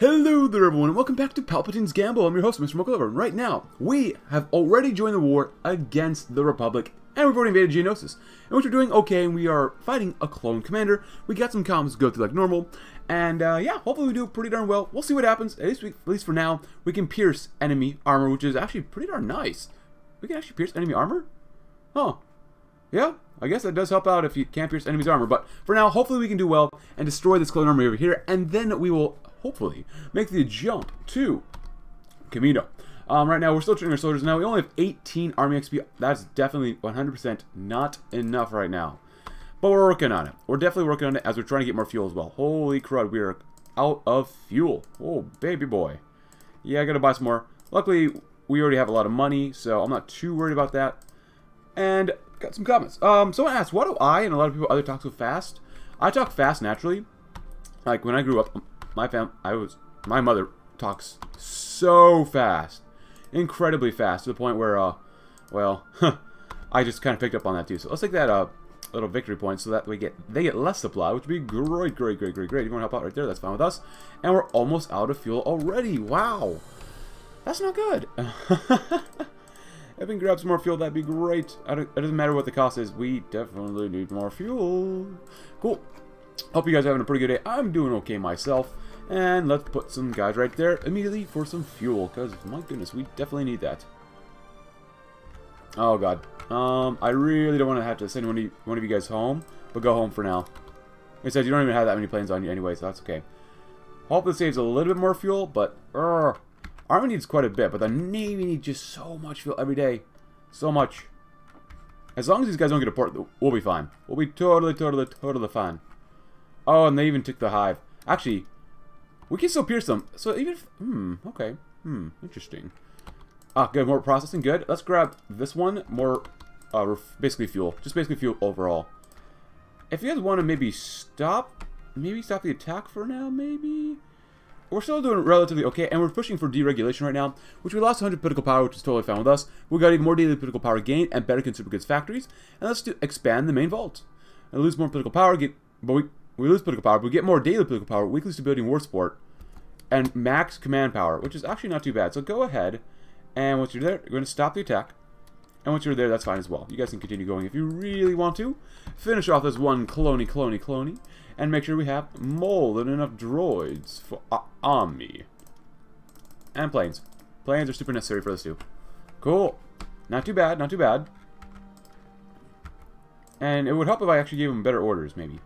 Hello there everyone, and welcome back to Palpatine's Gamble. I'm your host, MrMochalover, and right now, we have already joined the war against the Republic, and we've already invaded Geonosis. And which we're doing okay, and we are fighting a clone commander. We got some comms to go through like normal, and yeah, hopefully we do pretty darn well. We'll see what happens. At least for now, we can pierce enemy armor, which is actually pretty darn nice. We can actually pierce enemy armor? Huh. Yeah, I guess that does help out if you can't pierce enemy's armor, but for now, hopefully we can do well and destroy this clone army over here, and then we will hopefully make the jump to Kamino. Right now, we're still training our soldiers. Now, we only have 18 army XP. That's definitely 100% not enough right now. But we're working on it. We're definitely working on it as we're trying to get more fuel as well. Holy crud, we are out of fuel. Oh, baby boy. Yeah, I gotta buy some more. Luckily, we already have a lot of money, so I'm not too worried about that. And got some comments. Someone asked, why do I and a lot of people other talk so fast? I talk fast naturally. Like, when I grew up, my mother talks so fast, incredibly fast, to the point where, well, I just kind of picked up on that too. So let's take that little victory point so that they get less supply, which would be great, great, great, great, great. If you want to help out right there, that's fine with us. And we're almost out of fuel already. Wow, that's not good. If we can grab some more fuel, that'd be great. It doesn't matter what the cost is. We definitely need more fuel. Cool. Hope you guys are having a pretty good day. I'm doing okay myself. And let's put some guys right there immediately for some fuel, because my goodness, we definitely need that. Oh god. I really don't want to have to send one of you guys home, but go home for now. It says you don't even have that many planes on you anyway, so that's okay. Hope this saves a little bit more fuel, but Army needs quite a bit, but the Navy needs just so much fuel every day. So much. As long as these guys don't get a port, we'll be fine. We'll be totally, totally, totally fine. Oh, and they even took the hive. Actually, we can still pierce them. So even if... okay. Interesting. Ah, good. More processing. Good. Let's grab this one. More, basically fuel. Just basically fuel overall. If you guys want to maybe stop... Maybe stop the attack for now, maybe? We're still doing relatively okay, and we're pushing for deregulation right now, which we lost 100 political power, which is totally fine with us. We got even more daily political power gain and better consumer goods factories. And let's expand the main vault. And lose more political power, we lose political power, but we get more daily political power, weekly stability and war support, and max command power, which is actually not too bad. So go ahead, and once you're there, you're going to stop the attack. And once you're there, that's fine as well. You guys can continue going if you really want to. Finish off this one cloney, and make sure we have more than enough droids for our army. And planes. Planes are super necessary for this too. Cool. Not too bad, not too bad. And it would help if I actually gave them better orders, maybe.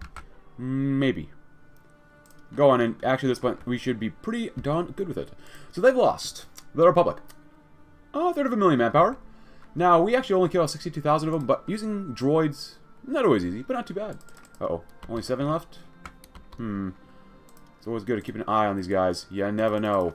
Maybe. Go on, and actually at this point, we should be pretty darn good with it. So they've lost. The Republic. Oh, 3rd of a million manpower. Now, we actually only killed 62,000 of them, but using droids, not always easy, but not too bad. Uh-oh. Only 7 left? It's always good to keep an eye on these guys. You never know.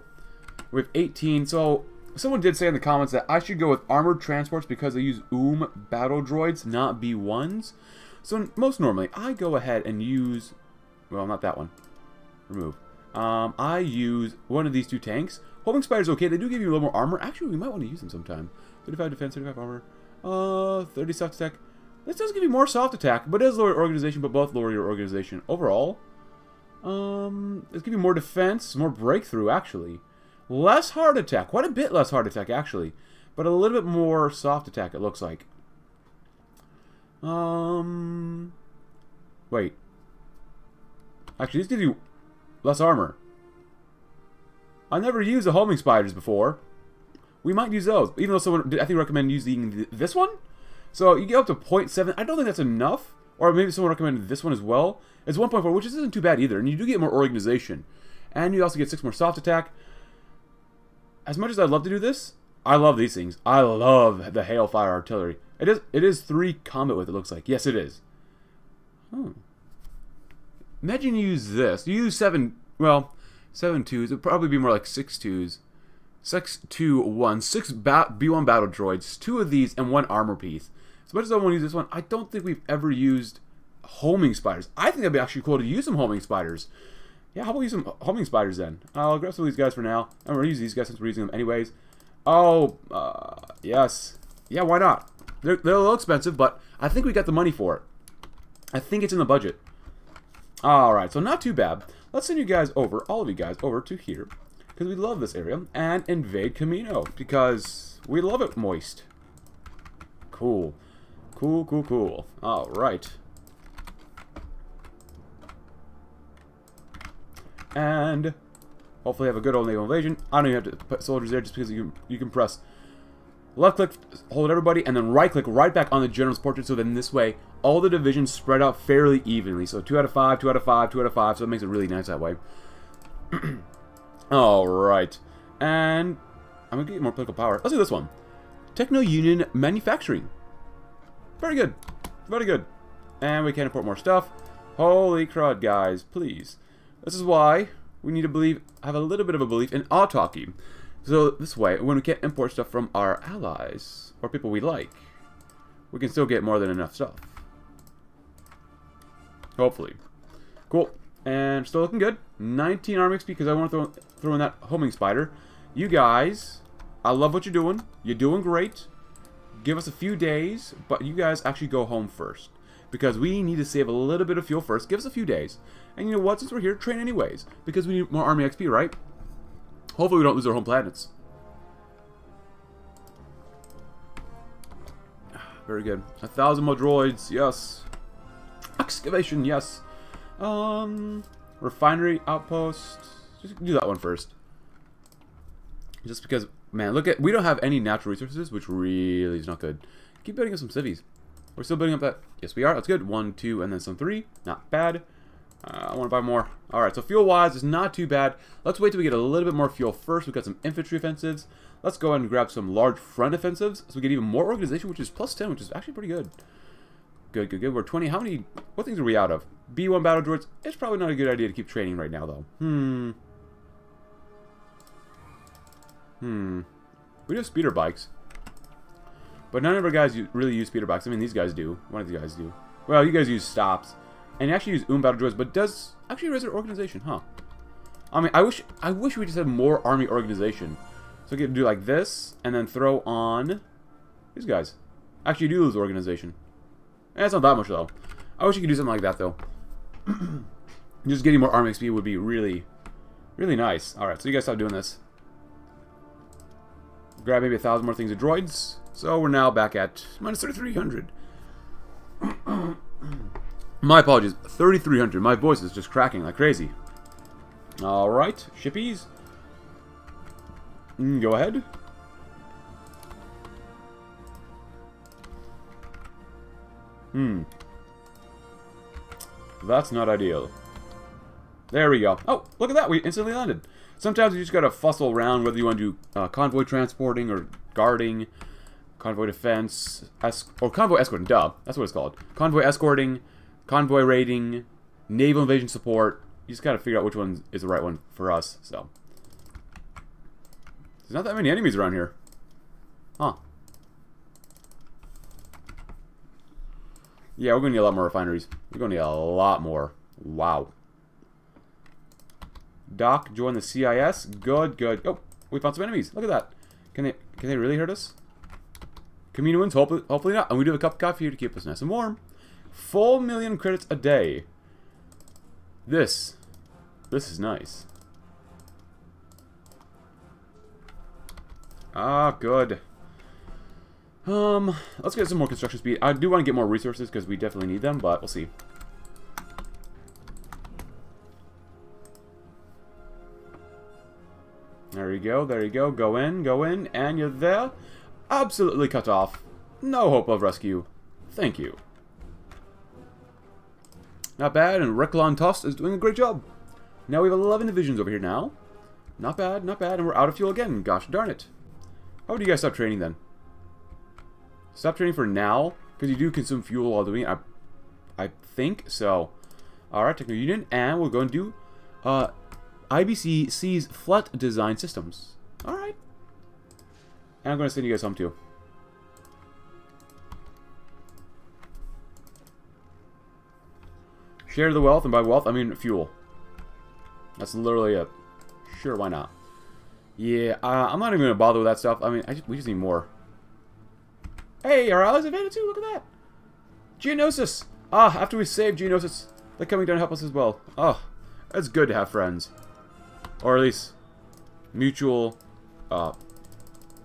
We have 18, so... Someone did say in the comments that I should go with armored transports because they use battle droids, not B1s. So, most normally, I go ahead and use... Well, not that one. Remove. I use one of these two tanks. Homing Spider's okay. They do give you a little more armor. Actually, we might want to use them sometime. 35 defense, 35 armor. 30 soft attack. This does give you more soft attack, but it does lower your organization, but both lower your organization overall. It's giving you more defense, more breakthrough, actually. Less hard attack. Quite a bit less hard attack, actually. But a little bit more soft attack, it looks like. Wait. Actually, this gives you less armor. I never used the homing spiders before. We might use those, even though someone did, I think, recommend using this one. So you get up to 0.7. I don't think that's enough. Or maybe someone recommended this one as well. It's 1.4, which isn't too bad either. And you do get more organization. And you also get 6 more soft attack. As much as I'd love to do this, I love these things. I love the hailfire artillery. It is 3 combat with, it looks like. Yes, it is. Imagine you use this. You use 7 twos. It'd probably be more like 6 twos. 6 B1 battle droids, 2 of these, and 1 armor piece. As much as I want to use this one, I don't think we've ever used homing spiders. I think that'd be actually cool to use some homing spiders. Yeah, how about use some homing spiders then? I'll grab some of these guys for now. I'm going to use these guys since we're using them anyways. Oh, yes. Yeah, why not? They're a little expensive, but I think we got the money for it. I think it's in the budget. Alright, so not too bad. Let's send you guys over, all of you guys, over to here, because we love this area, and invade Kamino, because we love it moist. Cool. Cool, cool, cool. Alright. And hopefully have a good old naval invasion. I don't even have to put soldiers there just because you can press left click, hold everybody, and then right click right back on the general's portrait, so then this way all the divisions spread out fairly evenly. So 2 out of 5, 2 out of 5, 2 out of 5, so it makes it really nice that way. Alright. And I'm gonna get more political power. Let's do this one. Techno Union Manufacturing. Very good. Very good. And we can import more stuff. Holy crud, guys, please. This is why we need to have a little bit of a belief in autarky. So this way, when we can't import stuff from our allies, or people we like, we can still get more than enough stuff. Hopefully. Cool. And still looking good. 19 army XP, because I want to throw in that homing spider. You guys, I love what you're doing. You're doing great. Give us a few days, but you guys actually go home first, because we need to save a little bit of fuel first. Give us a few days. And you know what? Since we're here, train anyways, because we need more army XP, right? Hopefully we don't lose our home planets. Very good. 1,000 more droids, yes. Excavation, yes. Refinery outpost. Just do that one first. Just because, man, look at, we don't have any natural resources, which really is not good. Keep building up some cities. We're still building up that. Yes, we are. That's good. 1, 2, and then some 3. Not bad. I want to buy more. Alright, so fuel-wise, it's not too bad. Let's wait till we get a little bit more fuel first. We've got some infantry offensives. Let's go ahead and grab some large front offensives, so we get even more organization, which is plus 10, which is actually pretty good. Good, good, good. We're 20. How many... what things are we out of? B1 battle droids. It's probably not a good idea to keep training right now, though. We do have speeder bikes. But none of our guys really use speeder bikes. I mean, these guys do. One of these guys do. Well, you guys use stops. And you actually use battle droids, but does actually raise their organization, huh? I mean, I wish we just had more army organization. So we could do like this, and then throw on these guys. Actually, you do lose organization. And it's not that much, though. I wish you could do something like that, though. Just getting more army XP would be really, really nice. Alright, so you guys stop doing this. Grab maybe 1,000 more things of droids. So we're now back at minus 3,300. My apologies, 3,300. My voice is just cracking like crazy. Alright, shippies. Go ahead. That's not ideal. There we go. Oh, look at that. We instantly landed. Sometimes you just gotta fussle around whether you want to do convoy transporting or guarding, convoy defense, or convoy escorting. Duh, that's what it's called. Convoy escorting, convoy raiding, naval invasion support. You just gotta figure out which one is the right one for us, so. There's not that many enemies around here. Huh. Yeah, we're gonna need a lot more refineries. We're gonna need a lot more. Wow. Doc, join the CIS. Good, good. Oh, we found some enemies. Look at that. Can they really hurt us? Kamino wins, hopefully not. And we do have a cup of coffee here to keep us nice and warm. 4 million credits a day. This is nice. Ah, good. Let's get some more construction speed. I do want to get more resources because we definitely need them, but we'll see. There you go, there you go. Go in, and you're there. Absolutely cut off. No hope of rescue. Thank you. Not bad, and Reclon Toss is doing a great job. Now we have 11 divisions over here now. Not bad, not bad, and we're out of fuel again. Gosh darn it. How would you guys stop training then? Stop training for now, because you do consume fuel while doing it, I think so. Alright, Techno Union, and we'll go and do IBC sees Flut Design Systems. Alright. And I'm going to send you guys home too. Share the wealth, and by wealth, I mean fuel. That's literally it. Sure, why not? Yeah, I'm not even going to bother with that stuff. I mean, we just need more. Hey, our allies invaded too, look at that! Geonosis! Ah, after we saved Geonosis, they're coming down to help us as well. Ah, It's good to have friends. Or at least mutual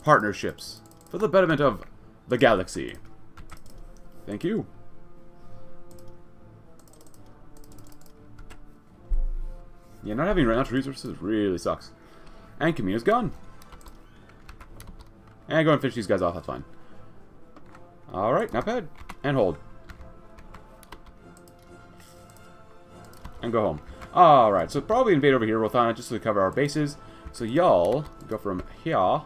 partnerships for the betterment of the galaxy. Thank you. Yeah, not having natural resources really sucks. And Kamino's gone. And go and finish these guys off, that's fine. Alright, not bad. And hold. And go home. Alright, so probably invade over here, Rothana, just to cover our bases. So y'all go from here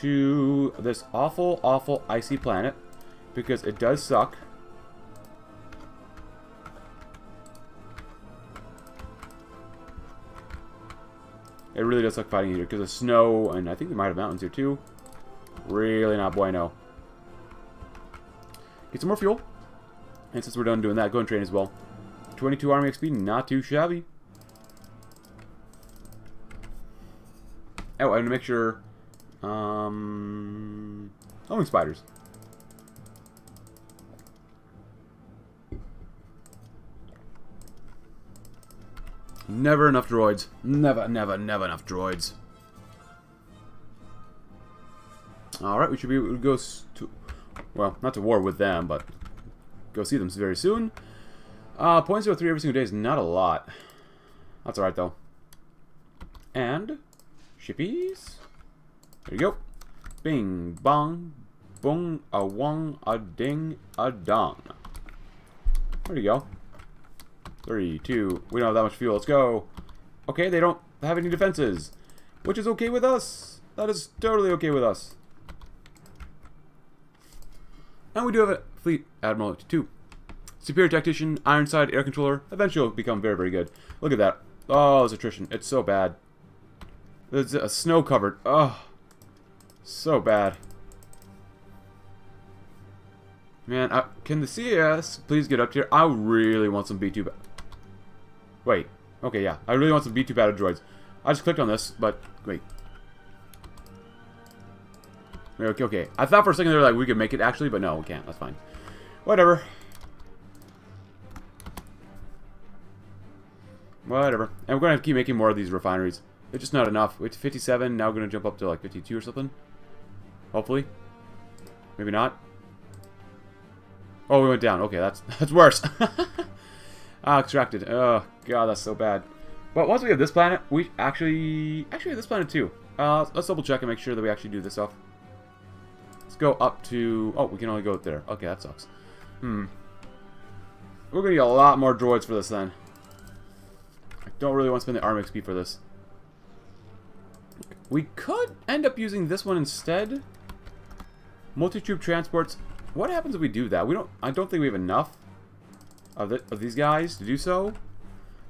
to this awful, awful icy planet. Because it does suck. It really does suck fighting here, because of snow, and I think we might have mountains here too. Really not bueno. Get some more fuel. And since we're done doing that, go and train as well. 22 army XP, not too shabby. Oh, I'm going to make sure... Homing spiders. Never enough droids. Never, never, never enough droids. Alright, we should be able to go to... Well, not to war with them, but go see them very soon. 0.03 every single day is not a lot. That's alright, though. And... Shippies. There you go. Bing, bong, boom, a wong, a ding, a dong. There you go. 3, 2, we don't have that much fuel, let's go. Okay, they don't have any defenses, which is okay with us. That is totally okay with us. And we do have a fleet admiral too. Superior tactician, ironside, air controller. Eventually will become very, very good. Look at that. Oh, this attrition. It's so bad. There's a snow covered. Oh, so bad. Man, can the CS please get up here? I really want some B2... Wait. Okay, yeah. I really want some B2 battle droids. I just clicked on this, but... Wait. Okay, okay. I thought for a second they were like, we could make it actually, but no, we can't. That's fine. Whatever. Whatever. And we're going to have to keep making more of these refineries. They're just not enough. We're at 57. Now we're going to jump up to like 52 or something. Hopefully. Maybe not. Oh, we went down. Okay, that's worse. Extracted. Oh, God, that's so bad. But once we have this planet, we actually have this planet too. Let's double check and make sure that we actually do this off. Let's go up to... Oh, we can only go up there. Okay, that sucks. We're going to get a lot more droids for this then. I don't really want to spend the arm XP for this. We could end up using this one instead. Multi-troop transports. What happens if we do that? We don't. I don't think we have enough of these guys to do so.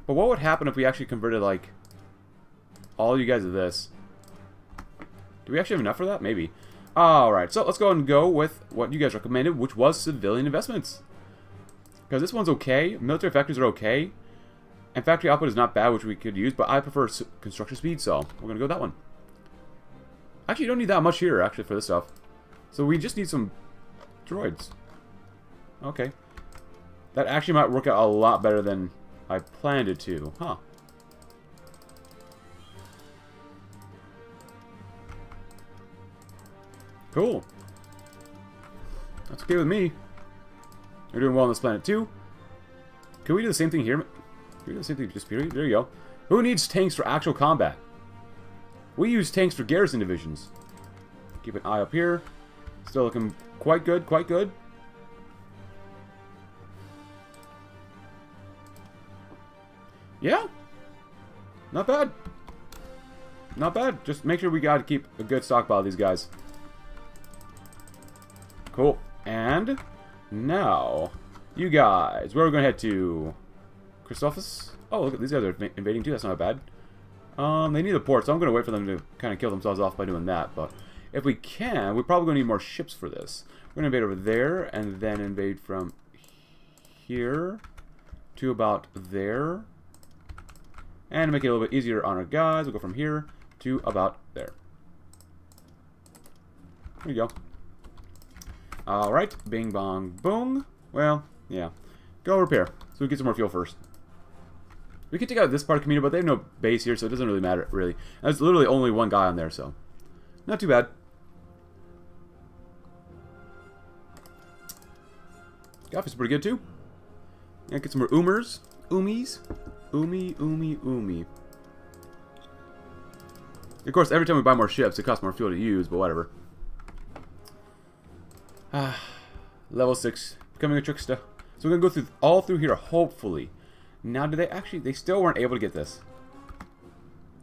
But what would happen if we actually converted like all you guys to this? Do we actually have enough for that? Maybe. All right. So let's go and go with what you guys recommended, which was civilian investments. Because this one's okay. Military factories are okay. And factory output is not bad, which we could use, but I prefer construction speed, so we're going to go with that one. Actually, you don't need that much here, actually, for this stuff. So we just need some droids. Okay. That actually might work out a lot better than I planned it to. Huh. Cool. That's okay with me. We're doing well on this planet, too. Can we do the same thing here? Just period. There you go. Who needs tanks for actual combat? We use tanks for garrison divisions. Keep an eye up here. Still looking quite good, quite good. Yeah. Not bad. Not bad. Just make sure we got to keep a good stockpile of these guys. Cool. And now, you guys, where are we going to head to? Christophus? Oh, look, these guys are invading too. That's not bad. They need a port, so I'm going to wait for them to kind of kill themselves off by doing that. But if we can, we're probably going to need more ships for this. We're going to invade over there, and then invade from here to about there. And make it a little bit easier on our guys, we'll go from here to about there. There you go. Alright, bing bong boom. Well, yeah. Go repair. So we get some more fuel first. We could take out this part of Kamino, but they have no base here, so it doesn't really matter, really. And there's literally only one guy on there, so not too bad. Guff is pretty good, too. And get some more Oomers. Oomies. Oomy. Of course, every time we buy more ships, it costs more fuel to use, but whatever. Level 6. Becoming a trickster. So we're going to go through all through here, hopefully. Now, do they actually... They still weren't able to get this.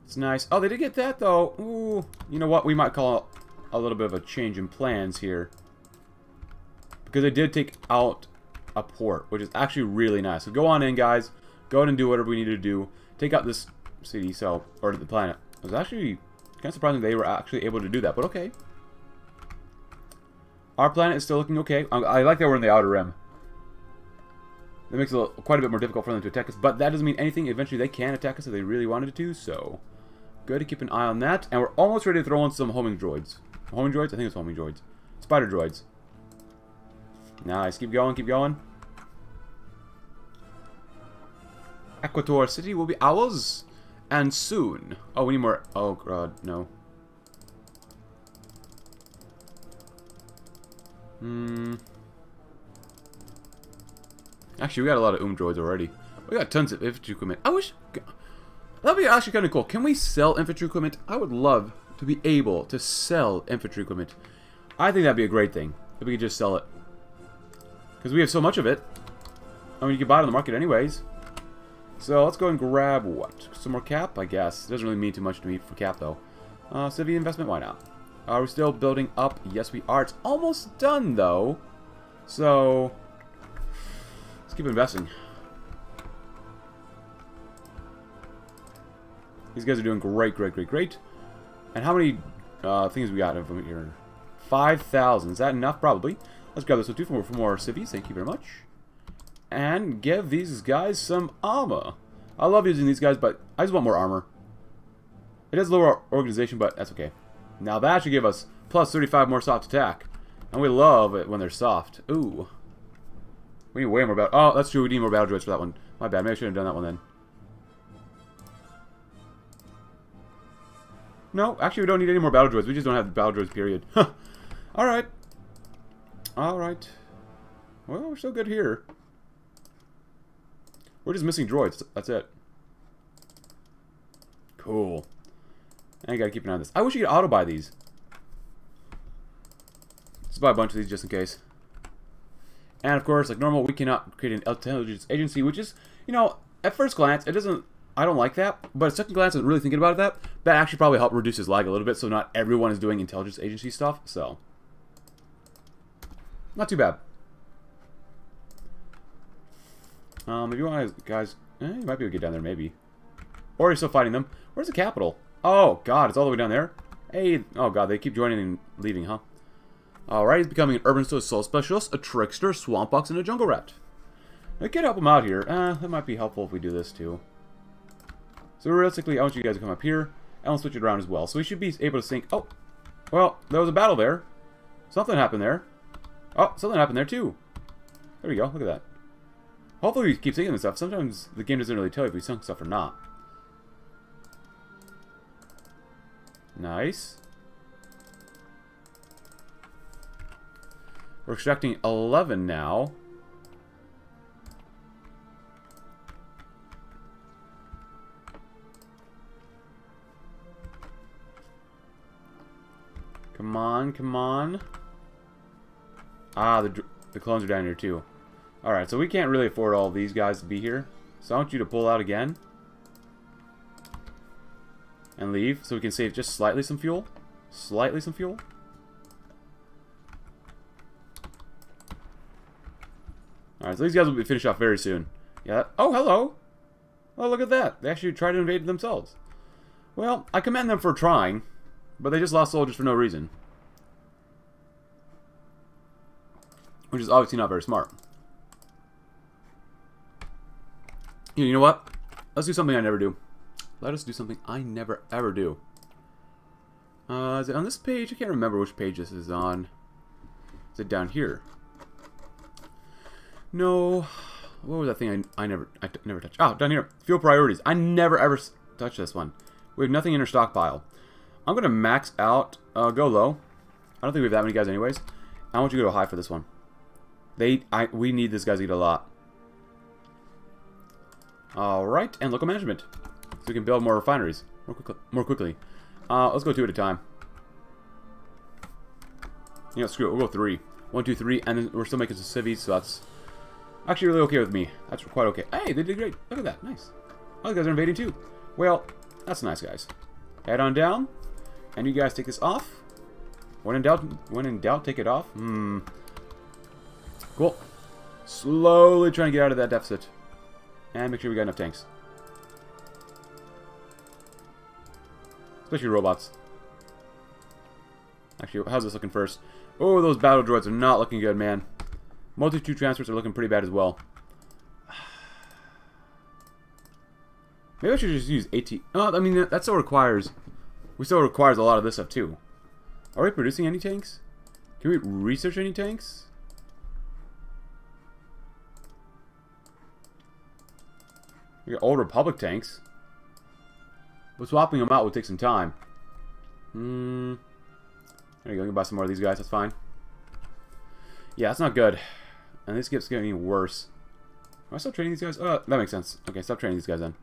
It's nice. Oh, they did get that, though. Ooh. You know what? We might call a little bit of a change in plans here. Because they did take out a port, which is actually really nice. So go on in, guys. Go ahead and do whatever we need to do. Take out this city, so... Or the planet. It was actually kind of surprising they were actually able to do that, but okay. Our planet is still looking okay. I like that we're in the Outer Rim. That makes it quite a bit more difficult for them to attack us, but that doesn't mean anything. Eventually, they can attack us if they really wanted to, so good to keep an eye on that. And we're almost ready to throw in some homing droids. Homing droids? I think it's homing droids. Spider droids. Nice. Keep going, keep going. Equator City will be ours, and soon. Oh, we need more. Oh, God, no. Actually, we got a lot of droids already. We got tons of infantry equipment. I wish... That'd be actually kind of cool. Can we sell infantry equipment? I would love to be able to sell infantry equipment. I think that'd be a great thing. If we could just sell it. Because we have so much of it. I mean, you can buy it on the market anyways. So, let's go and grab what? Some more cap, I guess. It doesn't really mean too much to me for cap, though. Civi investment, why not? Are we still building up? Yes, we are. It's almost done, though. So... keep investing. These guys are doing great. And how many things we got from here? 5,000. Is that enough? Probably. Let's grab this one too for more civvies. Thank you very much. And give these guys some armor. I love using these guys, but I just want more armor. It does lower our organization, but that's okay. Now that should give us plus 35 more soft attack. And we love it when they're soft. Ooh. We need way more battle... Oh, that's true. We need more battle droids for that one. My bad. Maybe I should have done that one then. No, actually we don't need any more battle droids. We just don't have battle droids, period. Huh. Alright. Alright. Well, we're still good here. We're just missing droids. That's it. Cool. I gotta keep an eye on this. I wish you could auto-buy these. Let's buy a bunch of these just in case. And of course, like normal, we cannot create an intelligence agency, which is, you know, at first glance, it doesn't, I don't like that. But at second glance, I'm really thinking about that. That actually probably helped reduce his lag a little bit, so not everyone is doing intelligence agency stuff, so. Not too bad. If you want guys, you might be able to get down there, maybe. Or you're still fighting them. Where's the capital? Oh, God, it's all the way down there. Hey, oh, God, they keep joining and leaving, huh? Alright, he's becoming an Urban Soul Specialist, a Trickster, Swamp Box, and a Jungle Rat. We could help him out here. That might be helpful if we do this too. So realistically, I want you guys to come up here, and we'll switch it around as well. So we should be able to sink... Oh! Well, there was a battle there. Something happened there. Oh, something happened there too. There we go, look at that. Hopefully we keep sinking this stuff. Sometimes the game doesn't really tell you if we sunk stuff or not. Nice. We're extracting 11 now. Come on, come on. Ah, the clones are down here too. Alright, so we can't really afford all these guys to be here. So I want you to pull out again. And leave, so we can save just slightly some fuel. Slightly some fuel. Alright, so these guys will be finished off very soon. Yeah. Oh, hello! Oh, look at that. They actually tried to invade themselves. Well, I commend them for trying, but they just lost soldiers for no reason. Which is obviously not very smart. You know what? Let's do something I never do. Let us do something I never ever do. Is it on this page? I can't remember which page this is on. Is it down here? No, What was that thing I never touched? Oh, down here. Fuel priorities. I never ever touch this one. We have nothing in our stockpile. I'm going to max out, go low. I don't think we have that many guys anyways. I want you to go high for this one. We need this guy's eat a lot. Alright, and local management. So we can build more refineries more quickly. Let's go two at a time. You know, screw it. We'll go three. One, two, three, and then we're still making some civvies, so that's actually really okay with me. That's quite okay. Hey, they did great. Look at that. Nice. Other guys are invading too. Well, that's nice, guys. Head on down, and you guys take this off. When in doubt, take it off. Cool. Slowly trying to get out of that deficit. And make sure we got enough tanks. Especially robots. Actually, how's this looking first? Oh, those battle droids are not looking good, man. Multitude transfers are looking pretty bad as well. Maybe I should just use AT. Oh, I mean, that still requires... We still requires a lot of this stuff, too. Are we producing any tanks? Can we research any tanks? We got old Republic tanks. But swapping them out will take some time. There you go. I'm gonna buy some more of these guys. That's fine. Yeah, that's not good. And this keeps getting worse. Am I still trading these guys? Oh, that makes sense. Okay, stop trading these guys then.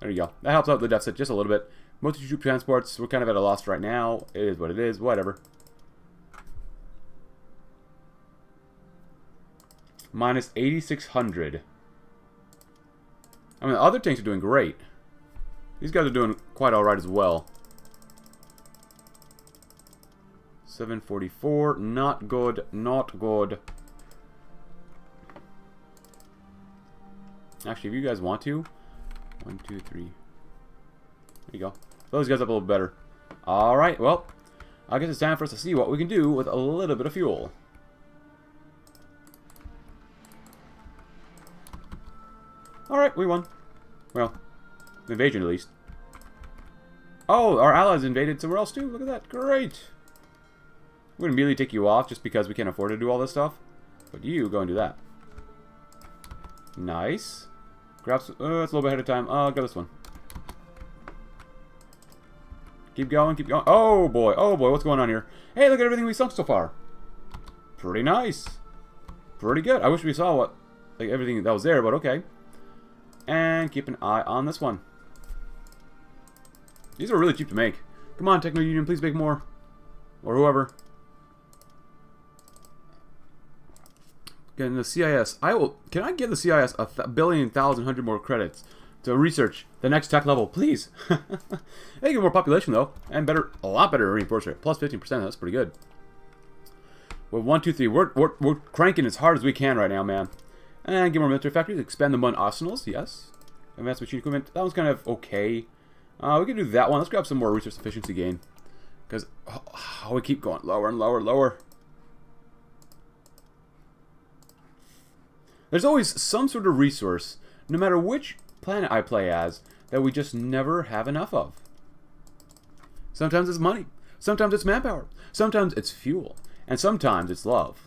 There you go. That helps out the deficit just a little bit. Multi-troop transports, we're kind of at a loss right now. It is what it is. Whatever. Minus 8,600. I mean, the other tanks are doing great. These guys are doing quite alright as well. 744. Not good. Not good. Actually, if you guys want to... 1, 2, 3... There you go. Fill those guys up a little better. Alright, well... I guess it's time for us to see what we can do with a little bit of fuel. Alright, we won. Well, the invasion at least. Oh, our allies invaded somewhere else too. Look at that. Great. We're going to immediately take you off just because we can't afford to do all this stuff. But you go and do that. Nice. Grab some. That's a little bit ahead of time. Grab this one. Keep going, keep going. Oh boy, oh boy, what's going on here? Hey, look at everything we sunk so far. Pretty nice. Pretty good. I wish we saw what, like, everything that was there, but okay. And keep an eye on this one. These are really cheap to make. Come on, Techno Union, please make more. Or whoever. Getting the CIS. Can I give the CIS 1,000,000,000,000,000 more credits to research the next tech level, please? They get more population though, and better, a lot better reinforcement. Plus 15%. That's pretty good. Well, 1, 2, 3. We're cranking as hard as we can right now, man. And get more military factories. Expand the mine arsenals. Yes. Advanced machine equipment. That one's kind of okay. We can do that one. Let's grab some more resource efficiency gain. Because we keep going lower and lower and lower. There's always some sort of resource, no matter which planet I play as, that we just never have enough of. Sometimes it's money. Sometimes it's manpower. Sometimes it's fuel. And sometimes it's love.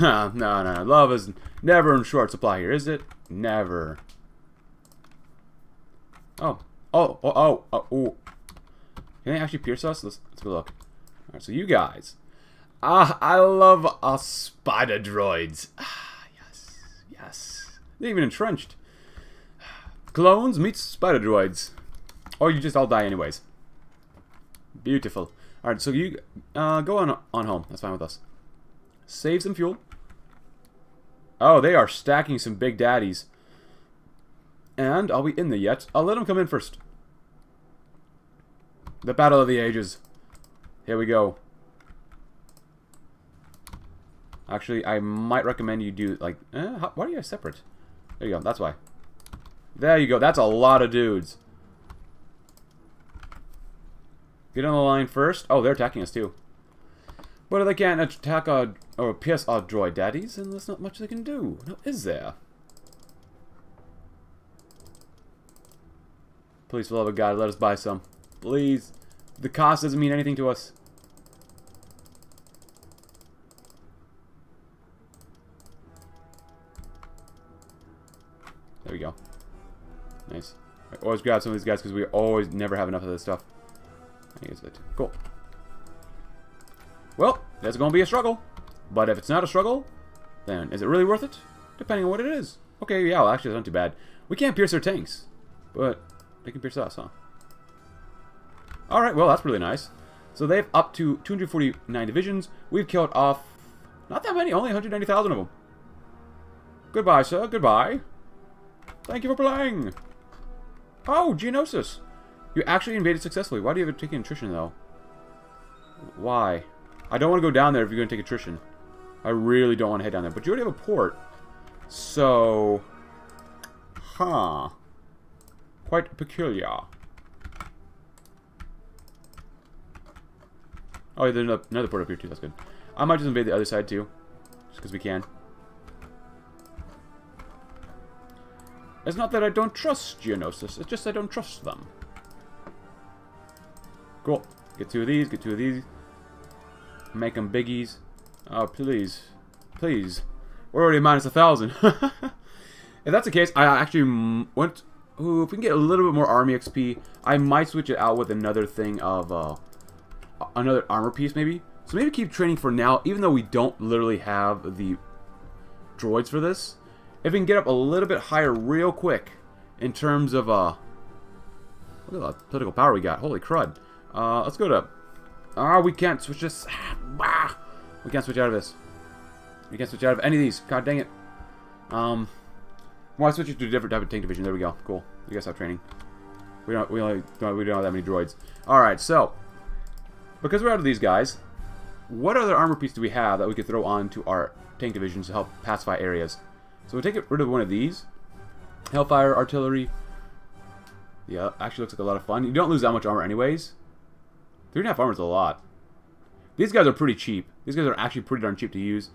No. Love is never in short supply here, is it? Never. Oh. Can they actually pierce us? Let's go look. Alright, so you guys. I love us spider droids. Yes. They're even entrenched. Clones meets spider droids. Or you just all die anyways. Beautiful. Alright, so you go on home. That's fine with us. Save some fuel. Oh, they are stacking some big daddies. And are we in there yet? I'll let them come in first. The Battle of the Ages. Here we go. Actually, I might recommend you do, like... why are you guys separate? There you go. That's why. There you go. That's a lot of dudes. Get on the line first. Oh, they're attacking us too. But they can't attack our... or pierce our droid daddies, and there's not much they can do. Now, is there? Please, for the love of God, let us buy some. Please. The cost doesn't mean anything to us. always grab some of these guys because we always never have enough of this stuff. Here's it. Cool. Well, that's going to be a struggle. But if it's not a struggle, then is it really worth it? Depending on what it is. Okay, yeah, well, actually, that's not too bad. We can't pierce their tanks, but they can pierce us, huh? Alright, well, that's really nice. So they have up to 249 divisions. We've killed off not that many, only 190,000 of them. Goodbye, sir. Goodbye. Thank you for playing. Oh, Geonosis. You actually invaded successfully. Why do you have taken attrition, though? Why? I don't want to go down there if you're going to take attrition. I really don't want to head down there. But you already have a port. So... huh. Quite peculiar. Oh, there's another port up here, too. That's good. I might just invade the other side, too. Just because we can. It's not that I don't trust Geonosis. It's just I don't trust them. Cool. Get two of these. Get two of these. Make them biggies. Oh, please. Please. We're already minus 1,000. If that's the case, I actually went... ooh, if we can get a little bit more army XP, I might switch it out with another thing of... another armor piece, maybe. So maybe keep training for now, even though we don't literally have the droids for this. If we can get up a little bit higher real quick in terms of, look at the political power we got. Holy crud. Let's go to... ah, we can't switch this. Ah, we can't switch out of this. We can't switch out of any of these. God dang it. Well, I switch it to a different type of tank division. There we go. Cool. You guys stop training. We don't have that many droids. Alright, so... because we're out of these guys, what other armor piece do we have that we could throw on to our tank divisions to help pacify areas? So we'll take rid of one of these. Hellfire, artillery. Yeah, actually looks like a lot of fun. You don't lose that much armor anyways. 3.5 armor is a lot. These guys are pretty cheap. These guys are actually pretty darn cheap to use.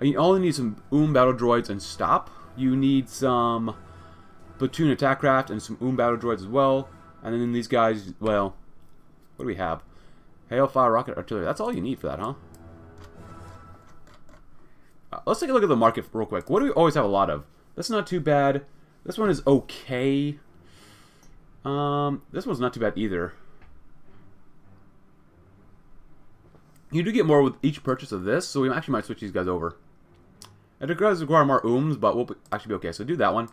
You only need some battle droids and stop. You need some platoon attack craft and some battle droids as well. And then these guys, well, what do we have? Hail, fire, rocket, artillery. That's all you need for that, huh? Let's take a look at the market real quick. What do we always have a lot of? That's not too bad. This one is okay. This one's not too bad either. You do get more with each purchase of this, so we actually might switch these guys over. It does require more but we'll actually be okay. So do that one.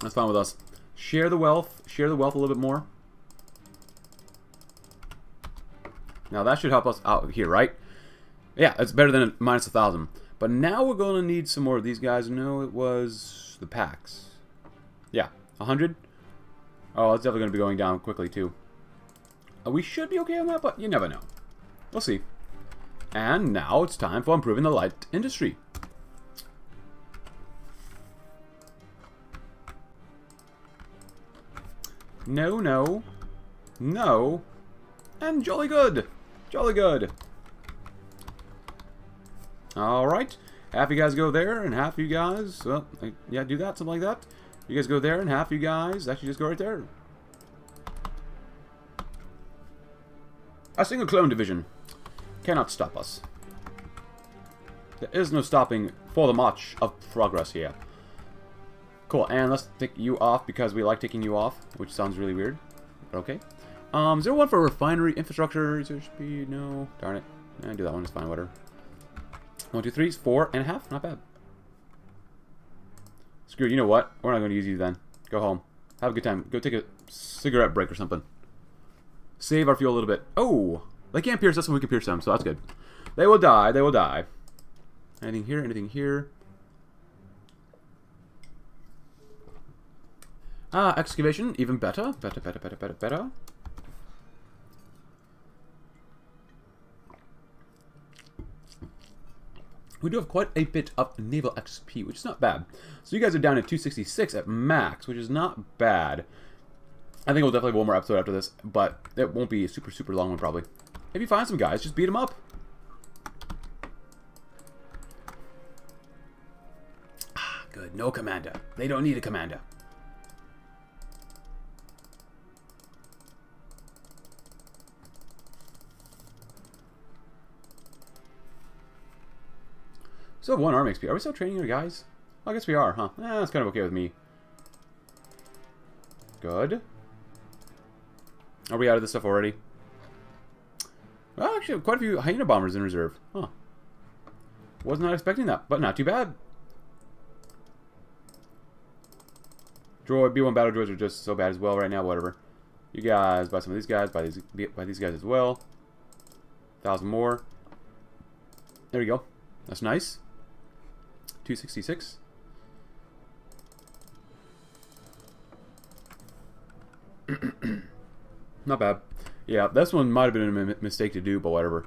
That's fine with us. Share the wealth. Share the wealth a little bit more. Now that should help us out here, right? Yeah, it's better than a minus 1,000. But now we're going to need some more of these guys. No, it was the packs. Yeah, 100. Oh, it's definitely going to be going down quickly, too. We should be okay on that, but you never know. We'll see. And now it's time for improving the light industry. No, no, no, and jolly good, jolly good. Alright, half you guys go there, and half you guys, well, yeah, do that, something like that. You guys go there, and half you guys actually just go right there. A single clone division cannot stop us. There is no stopping for the march of progress here. Cool, and let's take you off because we like taking you off, which sounds really weird. Okay. 01 for refinery infrastructure. There should be no. Darn it. I do that one. It's fine. Whatever. 1, 2, 3, 4.5. Not bad. Screw it. You know what? We're not going to use you then. Go home. Have a good time. Go take a cigarette break or something. Save our fuel a little bit. Oh, they can't pierce us, and we can pierce them, so that's good. They will die. They will die. Anything here? Anything here? Ah, excavation, even better. Better, better, better, better, better. We do have quite a bit of naval XP, which is not bad. So you guys are down at 266 at max, which is not bad. I think we'll definitely have one more episode after this, but it won't be a super, super long one, probably. If you find some guys, just beat them up. Ah, good. No commander. They don't need a commander. Still have 1 army XP. Are we still training our guys? Well, I guess we are, huh? Eh, that's kind of okay with me. Good. Are we out of this stuff already? Well, actually, quite a few hyena bombers in reserve. Huh. Was not expecting that, but not too bad. Droid, B1 battle droids are just so bad as well right now, whatever. You guys buy some of these guys, buy these guys as well. 1,000 more. There we go. That's nice. 266. Not bad. Yeah, this one might have been a mistake to do, but whatever.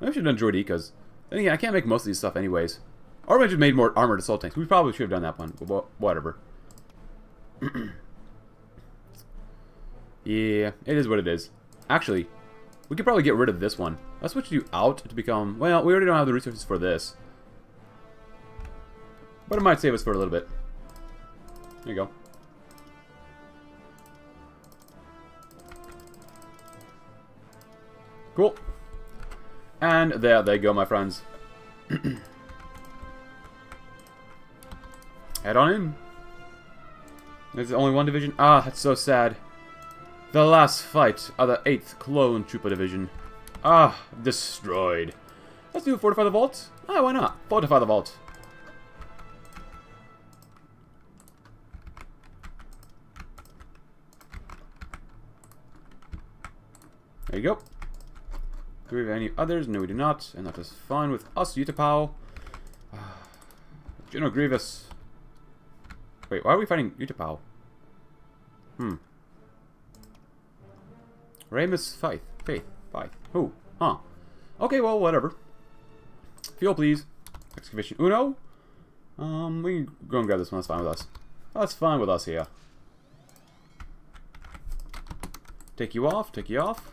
Maybe I should have done Droid E, because then again, I can't make most of these stuff anyways. Or we should have made more armored assault tanks. We probably should have done that one, but whatever. Yeah, it is what it is. Actually, we could probably get rid of this one. Let's switch you out to become... Well, we already don't have the resources for this. But it might save us for a little bit. There you go. Cool. And there they go, my friends. Head on in. There's only one division. Ah, that's so sad. The last fight of the 8th Clone Trooper Division. Ah, destroyed. Let's do Fortify the Vault. Ah, why not? Fortify the Vault. There you go. Do we have any others? No, we do not. And that is fine with us, Utapau. General Grievous. Wait, why are we fighting Utapau? Hmm. Ramus Faith. Faith. Who? Huh. Okay, well, whatever. Fuel, please. Excavation Uno. We can go and grab this one. That's fine with us. That's fine with us here. Take you off. Take you off.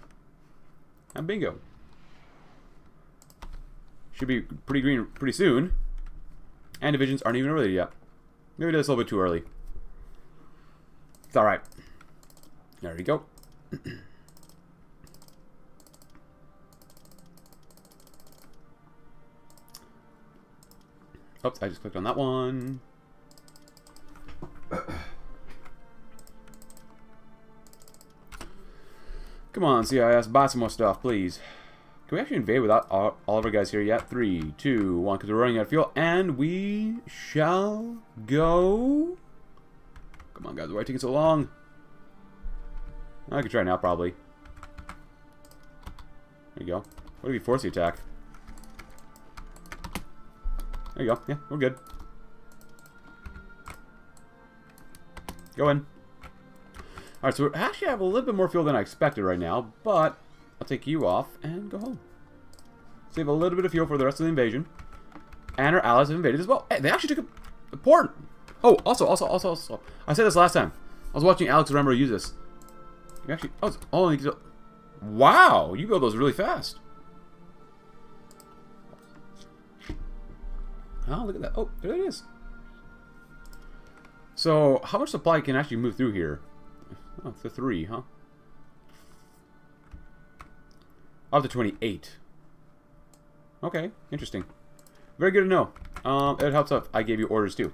And bingo. Should be pretty green pretty soon. And divisions aren't even related yet. Maybe that's a little bit too early. It's alright. There we go. Oops, I just clicked on that one. Come on, CIS, buy some more stuff, please. Can we actually invade without all of our guys here yet? 3, 2, 1, because we're running out of fuel. And we shall go... Come on, guys, why are you taking so long? I could try now, probably. There you go. What if we force the attack? There you go. Yeah, we're good. Go in. Alright, so we actually have a little bit more fuel than I expected right now, but I'll take you off and go home. Save a little bit of fuel for the rest of the invasion. And our allies have invaded as well. Hey, they actually took a port! Oh, also, I said this last time. I was watching Alex Rember use this. You actually... Oh, only... Wow! You build those really fast. Oh, look at that. Oh, there it is. So, how much supply can actually move through here? Oh, it's a 3, huh? Up to 28. Okay, interesting. Very good to know. It helps if I gave you orders too.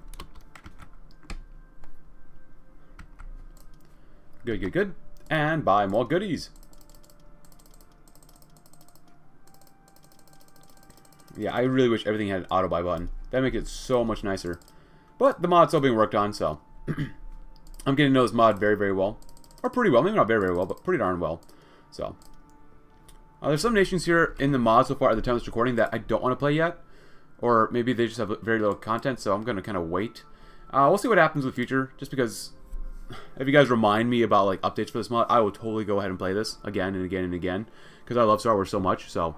Good. And buy more goodies. Yeah, I really wish everything had an auto buy button. That'd make it so much nicer. But the mod's still being worked on, so. I'm getting to know this mod very, very well. Or pretty well. Maybe not very, very well, but pretty darn well. So. There's some nations here in the mod so far at the time of this recording that I don't want to play yet. Or maybe they just have very little content, so I'm going to kind of wait. We'll see what happens in the future, just because if you guys remind me about like updates for this mod, I will totally go ahead and play this again and again and again. Because I love Star Wars so much, so.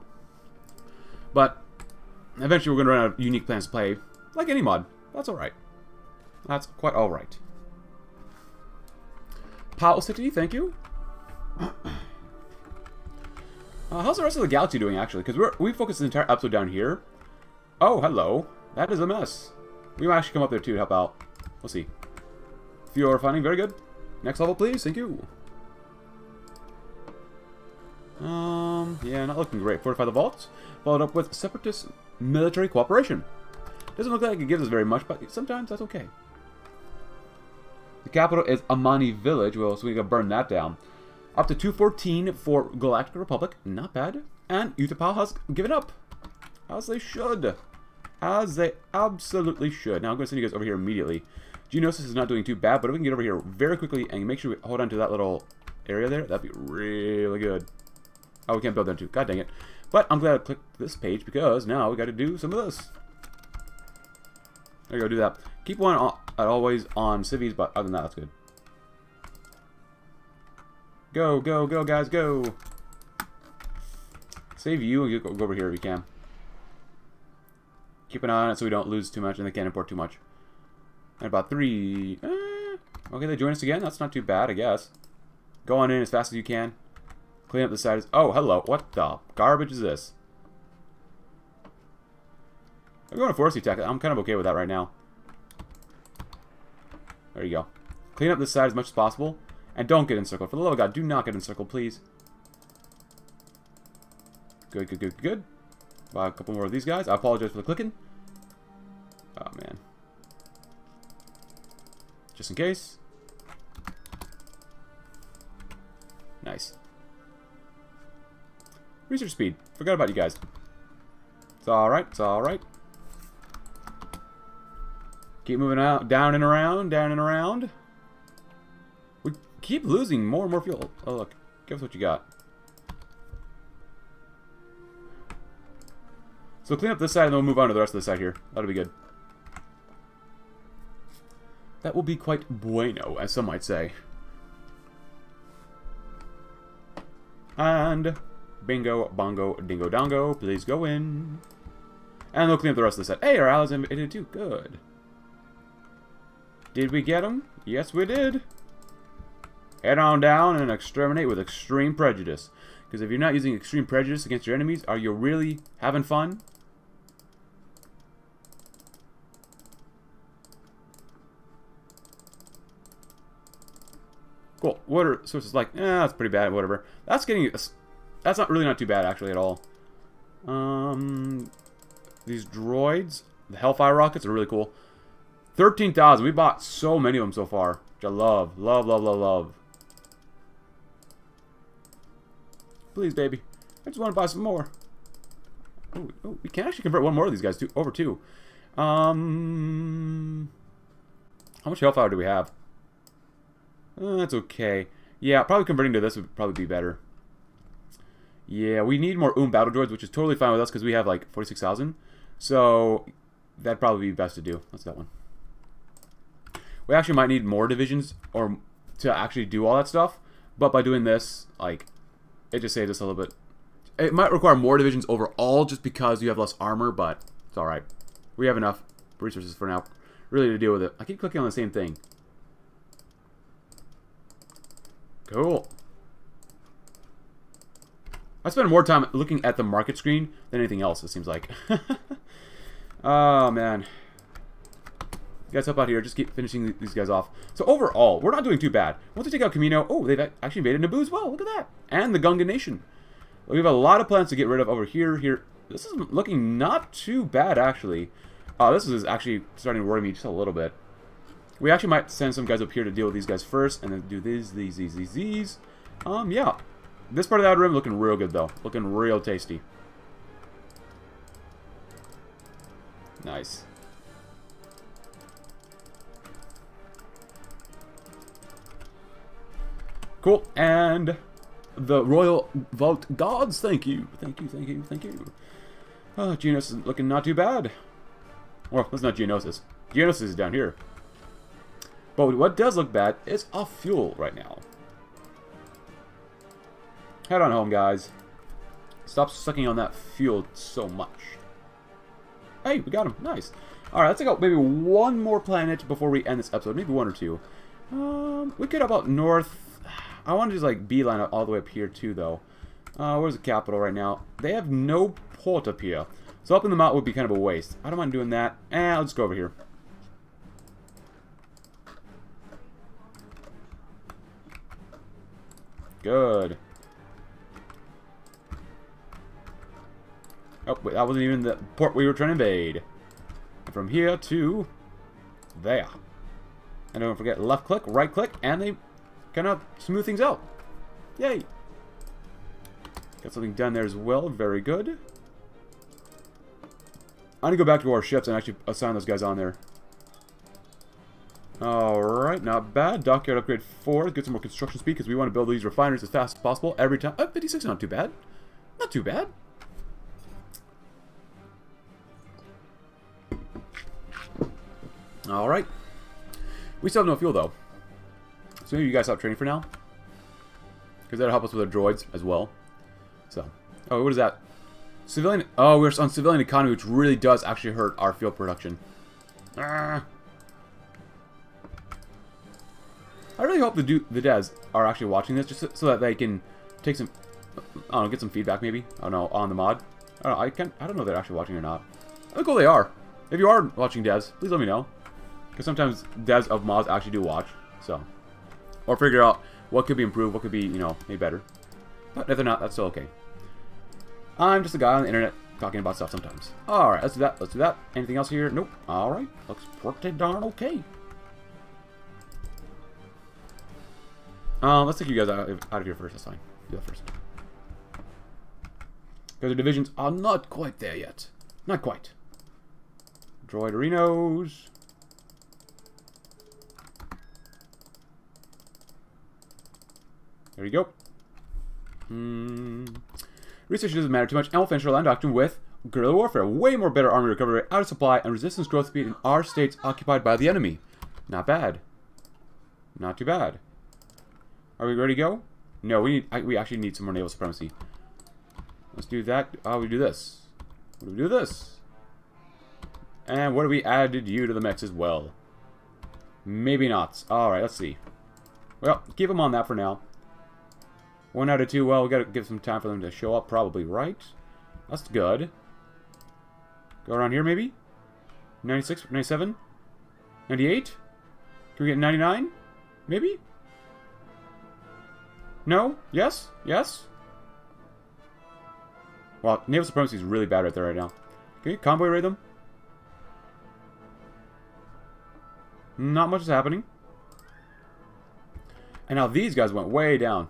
But eventually we're going to run out of unique plans to play, like any mod. That's alright. That's quite alright. Powell City, thank you. How's the rest of the galaxy doing, actually? Because we focused the entire episode down here. Oh, hello. That is a mess. We might actually come up there, too, to help out. We'll see. Fuel refining, very good. Next level, please. Thank you. Yeah, not looking great. Fortify the vault. Followed up with Separatist military cooperation. Doesn't look like it gives us very much, but sometimes that's okay. The capital is Amani Village. Well, so we gotta burn that down. Up to 214 for Galactic Republic. Not bad. And Utapau has given up. As they should. As they absolutely should. Now I'm going to send you guys over here immediately. Geonosis is not doing too bad, but if we can get over here very quickly and make sure we hold on to that little area there, that'd be really good. Oh, we can't build them too. God dang it. But I'm glad I clicked this page because now we got to do some of this. There you go, do that. Keep one on, always on civvies, but other than that, that's good. Go, go, go, guys, go. Save you and go over here if you can. Keep an eye on it so we don't lose too much and they can't import too much. And about three. Okay, they join us again. That's not too bad, I guess. Go on in as fast as you can. Clean up the sides. Oh, hello. What the garbage is this? I'm going to force attack. I'm kind of okay with that right now. There you go. Clean up this side as much as possible. And don't get encircled. For the love of God, do not get encircled, please. Good, good, good, good. Buy a couple more of these guys. I apologize for the clicking. Oh, man. Just in case. Nice. Research speed. Forgot about you guys. It's alright. It's alright. Keep moving out. Down and around. Down and around. We keep losing more and more fuel. Oh, look. Give us what you got. So clean up this side and then we'll move on to the rest of the side here. That'll be good. That will be quite bueno, as some might say. And bingo, bongo, dingo, dongo. Please go in. And they'll clean up the rest of the side. Hey, our allies invaded too. Good. Did we get them? Yes, we did. Head on down and exterminate with extreme prejudice. Because if you're not using extreme prejudice against your enemies, are you really having fun? Cool. Water sources like, that's pretty bad, whatever. That's getting, that's not really not too bad, actually, at all. These droids, the Hellfire rockets are really cool. 13,000. We bought so many of them so far, which I love. Love, love, love, love. Please, baby. I just want to buy some more. Oh, we can actually convert one more of these guys to over two. How much Hellfire do we have? That's okay. Yeah, probably converting to this would probably be better. Yeah, we need more battle droids, which is totally fine with us because we have like 46,000. So that'd probably be best to do. That's that one. We actually might need more divisions or to actually do all that stuff, but by doing this, like, it just saves us a little bit. It might require more divisions overall just because you have less armor, but it's alright. We have enough resources for now, really, to deal with it. I keep clicking on the same thing. Cool. I spend more time looking at the market screen than anything else, it seems like. Oh, man. You guys help out here. Just keep finishing these guys off. So overall, we're not doing too bad. Once we take out Kamino, oh, they've actually invaded Naboo as well. Look at that. And the Gungan Nation. We have a lot of plans to get rid of over here. This is looking not too bad, actually. This is actually starting to worry me just a little bit. We actually might send some guys up here to deal with these guys first, and then do these. Yeah. This part of that rim looking real good, though. Looking real tasty. Nice. Cool. And the Royal Vault Gods, thank you. Thank you, thank you, thank you. Oh, Geonosis is looking not too bad. Well, that's not Geonosis. Geonosis is down here. But what does look bad is off fuel right now. Head on home, guys. Stop sucking on that fuel so much. Hey, we got him. Nice. Alright, let's take out maybe one more planet before we end this episode. Maybe one or two. We could up out north. I want to just, like, beeline all the way up here, too, though. Where's the capital right now? They have no port up here. So helping them out would be kind of a waste. I don't mind doing that. I'll just go over here. Good. Oh, wait, that wasn't even the port we were trying to invade. And from here to there. And don't forget left click, right click, and they kind of smooth things out. Yay! Got something done there as well. Very good. I'm gonna go back to our ships and actually assign those guys on there. Alright, not bad. Dockyard upgrade 4. Get some more construction speed because we want to build these refineries as fast as possible every time. Oh, 56, not too bad. Not too bad. Alright. We still have no fuel, though. So maybe you guys stop training for now. Because that'll help us with our droids as well. So, oh, what is that? Civilian. Oh, we're on civilian economy, which really does actually hurt our fuel production. Ah. I really hope the devs are actually watching this, just so that they can take some, I don't know, get some feedback maybe. I don't know, on the mod. I don't know. I don't know if they're actually watching or not. I think, well, they are. If you are watching, devs, please let me know, because sometimes devs of mods actually do watch. So, or figure out what could be improved, what could be, you know, made better. But if they're not, that's still okay. I'm just a guy on the internet talking about stuff sometimes. All right, let's do that. Let's do that. Anything else here? Nope. All right, looks pretty darn okay. Let's take you guys out of here first, that's fine. Do that first. Because the divisions are not quite there yet. Not quite. Droiderinos. There you go. Research doesn't matter too much, and we'll finish our land doctrine with guerrilla warfare. Way more better army recovery rate, out of supply, and resistance growth speed in our states occupied by the enemy. Not bad. Not too bad. Are we ready to go? No, we actually need some more naval supremacy. Let's do that. Oh, we do this. What do we do this? And what do we added you to the mix as well? Maybe not. Alright, let's see. Well, keep them on that for now. 1 out of 2. Well, we gotta give some time for them to show up, probably, right? That's good. Go around here, maybe? 96, 97? 98? Can we get 99? Maybe? No? Yes? Yes? Wow, naval supremacy is really bad right there right now. Can you convoy raid them? Not much is happening. And now these guys went way down.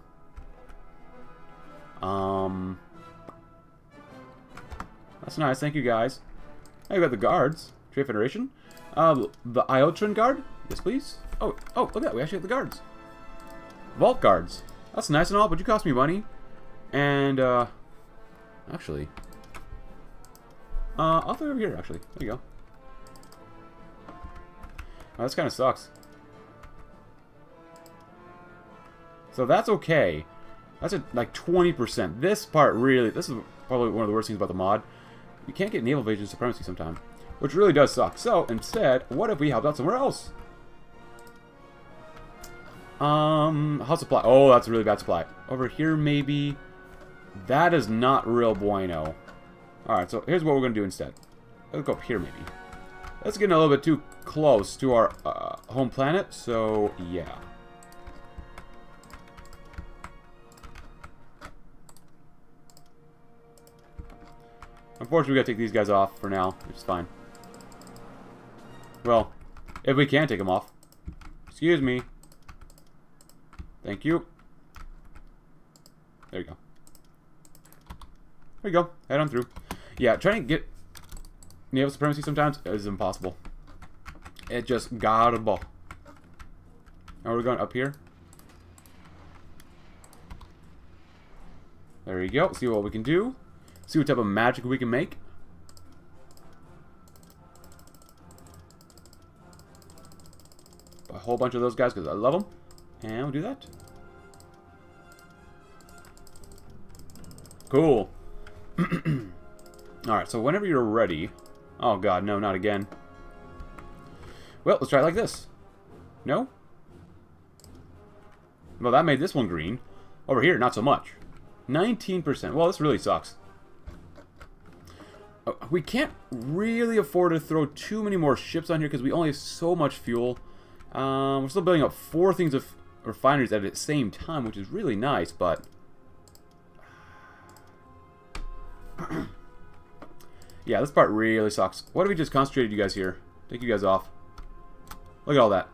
That's nice, thank you guys. Hey, we got the guards. Trade Federation. The Iotron Guard? Yes, please. Oh, look at that, we actually have the guards. Vault guards. That's nice and all, but you cost me money. And, actually. I'll throw it over here, actually. There you go. Oh, this kind of sucks. So that's okay. That's at, like, 20%. This part really, this is probably one of the worst things about the mod. You can't get naval invasion supremacy sometime, which really does suck. So, instead, what if we helped out somewhere else? How's supply? Oh, that's a really bad supply. Over here, maybe. That is not real bueno. Alright, so here's what we're going to do instead. Let's go up here, maybe. That's getting a little bit too close to our home planet, so yeah. Unfortunately, we gotta take these guys off for now, which is fine. Well, if we can take them off. Excuse me. Thank you. There you go. There you go. Head on through. Yeah, trying to get naval supremacy sometimes is impossible. It just got a ball. Now we're going up here. There you go. See what we can do. See what type of magic we can make. A whole bunch of those guys because I love them. And we'll do that. Cool. Alright, so whenever you're ready... Oh god, no, not again. Well, let's try it like this. No? Well, that made this one green. Over here, not so much. 19%. Well, this really sucks. We can't really afford to throw too many more ships on here because we only have so much fuel. We're still building up 4 things of... refineries at the same time, which is really nice, but Yeah, this part really sucks. Why don't we just concentrate you guys here? Take you guys off. Look at all that.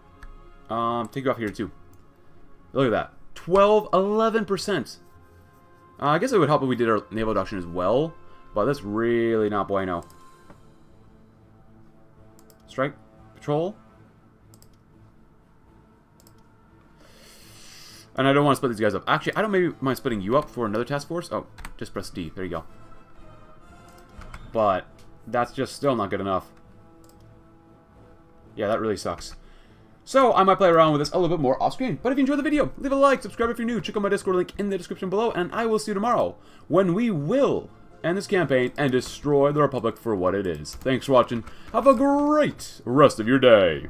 Take you off here too. Look at that. 12, 11%. I guess it would help if we did our naval induction as well, but that's really not bueno. Strike, patrol. And I don't want to split these guys up. Actually, I don't maybe mind splitting you up for another task force. Oh, just press D. There you go. But that's just still not good enough. Yeah, that really sucks. So I might play around with this a little bit more off screen. But if you enjoyed the video, leave a like, subscribe if you're new, check out my Discord link in the description below, and I will see you tomorrow when we will end this campaign and destroy the Republic for what it is. Thanks for watching. Have a great rest of your day.